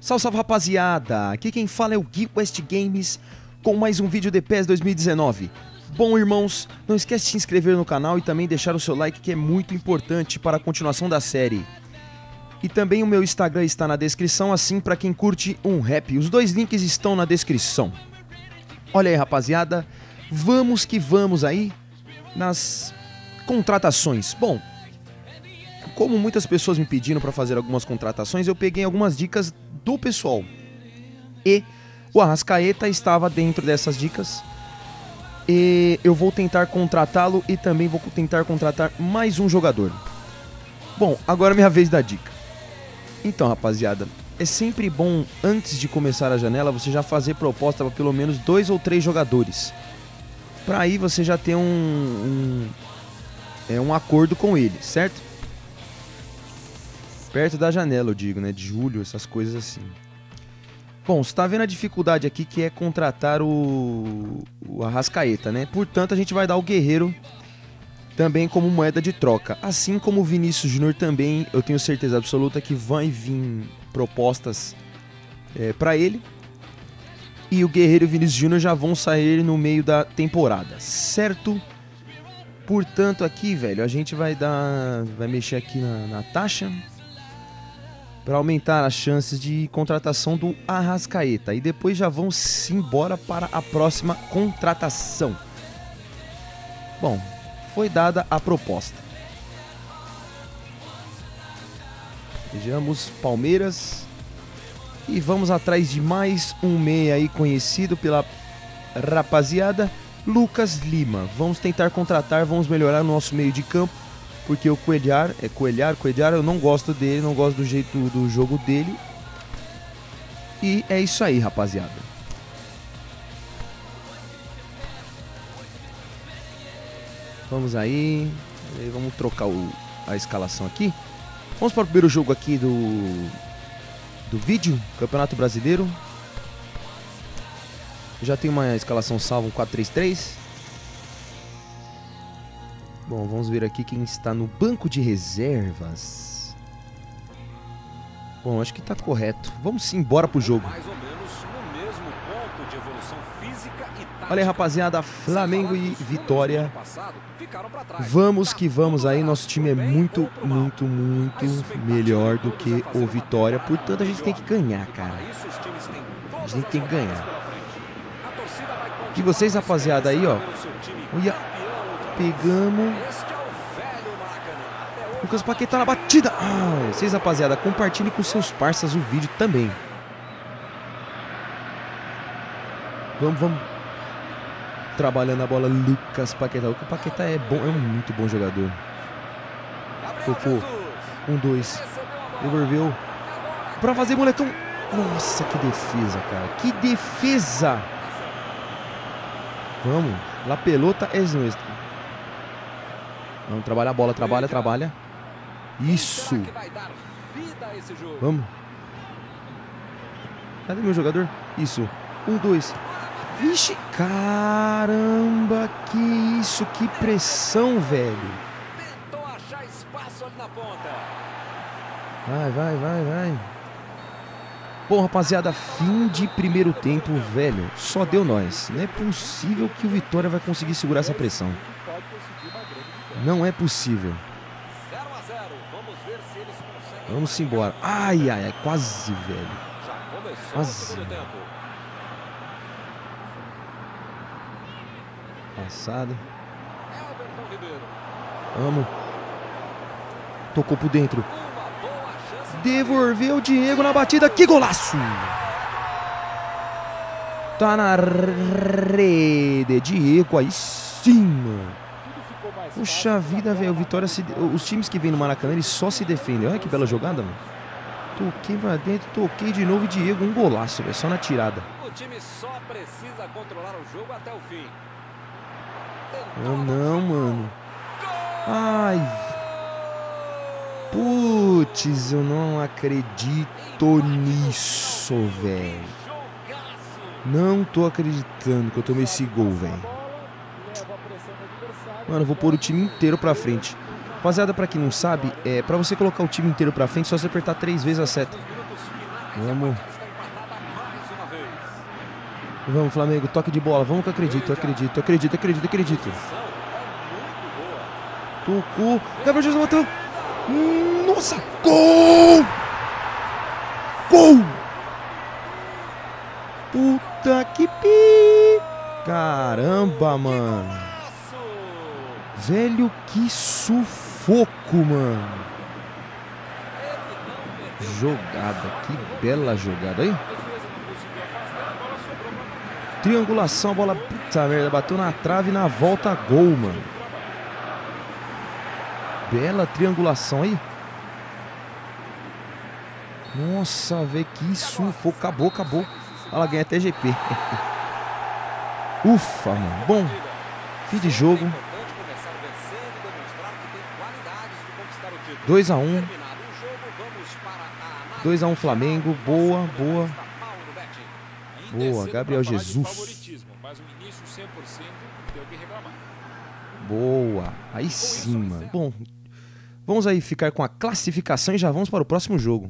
Salve, salve, rapaziada! Aqui quem fala é o Gui West Games com mais um vídeo de PES 2019. Bom, irmãos, não esquece de se inscrever no canal e também deixar o seu like, que é muito importante para a continuação da série. E também o meu Instagram está na descrição, assim para quem curte um rap. Os dois links estão na descrição. Olha aí, rapaziada, vamos que vamos aí nas contratações. Bom, como muitas pessoas me pediram para fazer algumas contratações, eu peguei algumas dicas do pessoal. E o Arrascaeta estava dentro dessas dicas. E eu vou tentar contratá-lo e também vou tentar contratar mais um jogador. Bom, agora é minha vez da dica. Então, rapaziada, é sempre bom, antes de começar a janela, você já fazer proposta para pelo menos 2 ou 3 jogadores. Para aí você já ter um acordo com ele, certo? Perto da janela, eu digo, né? De julho, essas coisas assim. Bom, você tá vendo a dificuldade aqui que é contratar o Arrascaeta, né? Portanto, a gente vai dar o Guerreiro também como moeda de troca. Assim como o Vinícius Junior também, eu tenho certeza absoluta que vai vir propostas pra ele. E o Guerreiro e o Vinícius Junior já vão sair no meio da temporada, certo? Portanto, aqui, velho, a gente vai dar... vai mexer aqui na taxa para aumentar as chances de contratação do Arrascaeta. E depois já vão-se embora para a próxima contratação. Bom, foi dada a proposta. Vejamos Palmeiras. E vamos atrás de mais um meia aí conhecido pela rapaziada, Lucas Lima. Vamos tentar contratar, vamos melhorar o nosso meio de campo. Porque o Coelhão, eu não gosto dele, não gosto do jeito do jogo dele. E é isso aí, rapaziada. Vamos aí. Vamos trocar a escalação aqui. Vamos para o primeiro jogo aqui do vídeo, Campeonato Brasileiro. Já tem uma escalação salva, um 4-3-3. Bom, vamos ver aqui quem está no banco de reservas. Bom, acho que está correto. Vamos sim, bora pro jogo. Olha aí, rapaziada, Flamengo e Vitória. Vamos que vamos aí. Nosso time é muito, muito, muito melhor do que o Vitória. Portanto, a gente tem que ganhar, cara. A gente tem que ganhar. E vocês, rapaziada, aí, ó. Olha. Pegamos. Lucas Paquetá na batida. Vocês, rapaziada, compartilhem com seus parças o vídeo também. Vamos. Trabalhando a bola, Lucas Paquetá. O Paquetá é bom, é um muito bom jogador. Tocou. 1, 2. Devolveu. Pra fazer, molecão. Nossa, que defesa, cara. Que defesa. Vamos. La pelota es nuestra. Vamos trabalhar a bola, trabalha. Isso. Vamos. Cadê meu jogador? Isso. 1, 2. Vixe, caramba, que isso, que pressão, velho. Vai. Bom, rapaziada, fim de primeiro tempo, velho. Só deu nós. Não é possível que o Vitória vai conseguir segurar essa pressão. Não é possível. Vamos embora. Ai, quase, velho. Quase. Passada. Vamos. Tocou por dentro. Devolveu o Diego na batida. Que golaço! Tá na rede. Diego aí sim, mano. Puxa vida, velho, Vitória os times que vêm no Maracanã, eles só se defendem. Olha que bela jogada, mano. Toquei pra dentro, toquei de novo e Diego, um golaço, velho, só na tirada. O time só precisa controlar o jogo até o fim. Não, mano. Ai. Putz, eu não acredito nisso, velho. Não tô acreditando que eu tomei esse gol, velho. Mano, eu vou pôr o time inteiro pra frente. Rapaziada, pra quem não sabe, pra você colocar o time inteiro pra frente, só você apertar 3 vezes a seta. Vamos. Vamos, Flamengo, toque de bola. Vamos que eu acredito, acredito. Tucu. Gabriel Jesus bateu. Nossa, gol! Gol! Puta que pi! Caramba, mano. Velho, que sufoco, mano. Jogada, que bela jogada aí. Triangulação, a bola, puta merda, bateu na trave e na volta, gol, mano. Bela triangulação aí. Nossa, velho, que sufoco. Acabou, acabou. Ela ganha até GP. Ufa, mano. Bom, fim de jogo. 2 a 1. 2 a 1 Flamengo. Boa, boa. Boa, Gabriel Jesus. Boa. Aí sim, mano. Bom, vamos aí ficar com a classificação e já vamos para o próximo jogo.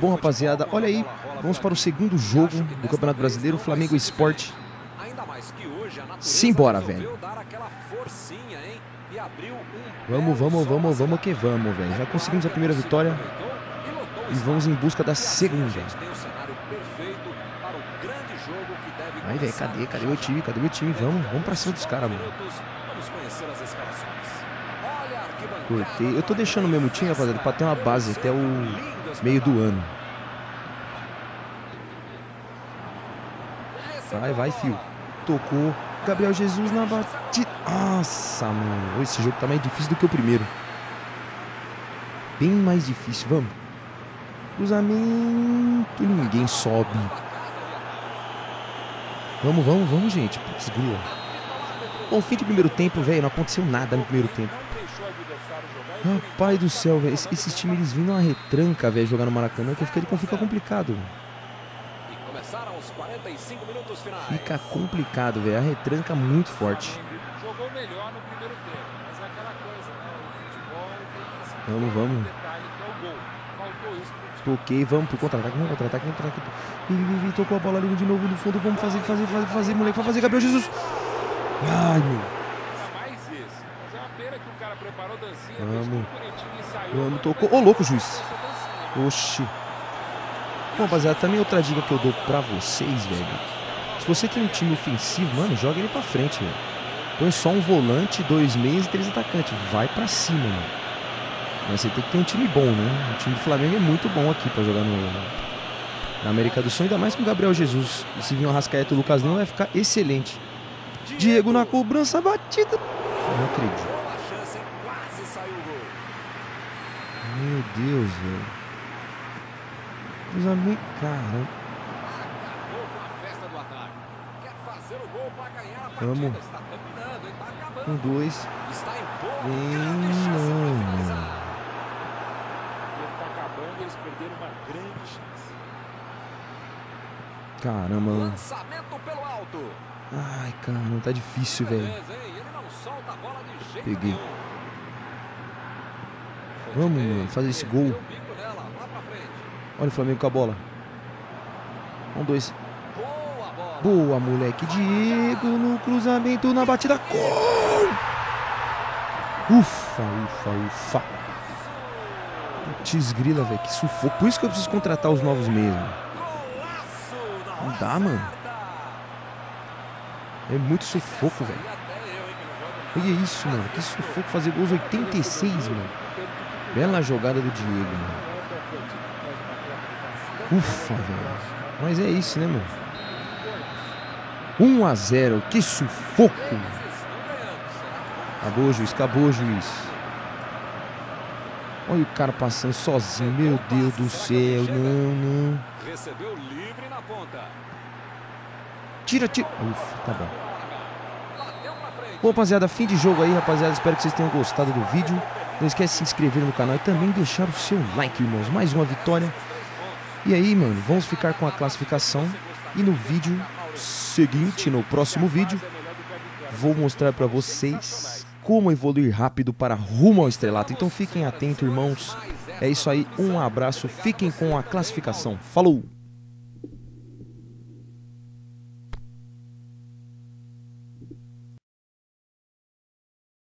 Bom, rapaziada, olha aí, vamos para o segundo jogo do Campeonato Brasileiro, Flamengo e Sport. Simbora, velho. Vamos, vamos que vamos, velho. Já conseguimos a primeira vitória e vamos em busca da segunda. Aí, velho, cadê? Cadê meu time? Cadê meu time? Vamos, pra cima dos caras, mano. Cortei. Eu tô deixando o mesmo time, rapaziada, pra ter uma base até o meio do ano. Vai, filho. Tocou. Gabriel Jesus na batida. Nossa, mano. Esse jogo tá mais difícil do que o primeiro. Bem mais difícil. Vamos. Cruzamento. Ninguém sobe. Vamos, gente. Putz, grua. Bom, fim de primeiro tempo, velho. Não aconteceu nada no primeiro tempo. Rapaz do céu, velho. Esses times, eles vindo na retranca, velho, jogar no Maracanã, que fica complicado. Fica complicado, velho. A retranca muito forte. Vamos, Toquei, vamos pro contra-ataque, contra-ataque. Vem, tocou a bola ali de novo no fundo. Vamos fazer, moleque. Vai fazer, Gabriel Jesus. Ai, meu. Vamos, tocou. Ô, louco, juiz. Oxi. Bom, rapaziada, também outra dica que eu dou pra vocês, velho. Se você tem um time ofensivo, mano, joga ele pra frente, velho. Põe só um volante, 2 meias e 3 atacantes. Vai pra cima, mano. Mas você tem que ter um time bom, né? O time do Flamengo é muito bom aqui pra jogar na América do Sul, ainda mais com o Gabriel Jesus. E se vir o Arrascaeta e o Lucas Lima, vai ficar excelente. Diego na cobrança, batida. Não acredito. Meu Deus, velho. Cruzamento, caramba. Vamos. 1, 2. Vem, mano. Caramba, mano. Ai, cara, não tá difícil, velho. Peguei. Vamos, mano, fazer esse gol. Olha o Flamengo com a bola. 1, 2. Boa, moleque. Diego no cruzamento, na batida. Gol! Ufa, Putz grila, velho, que sufoco. Por isso que eu preciso contratar os novos mesmo. Não dá, mano. É muito sufoco, velho. Olha isso, mano. Que sufoco fazer gols 86, mano. Bela jogada do Diego, mano. Ufa, velho. Mas é isso, né, mano? 1 a 0. Que sufoco. Acabou, juiz. Olha o cara passando sozinho. Meu Deus do céu. Não, não. Tira, Ufa, tá bom. Bom, rapaziada, fim de jogo aí, rapaziada. Espero que vocês tenham gostado do vídeo. Não esquece de se inscrever no canal e também deixar o seu like, irmãos. Mais uma vitória. E aí, mano, vamos ficar com a classificação. E no vídeo seguinte, no próximo vídeo, vou mostrar pra vocês como evoluir rápido para rumo ao estrelato. Então fiquem atentos, irmãos. É isso aí, um abraço, fiquem com a classificação. Falou!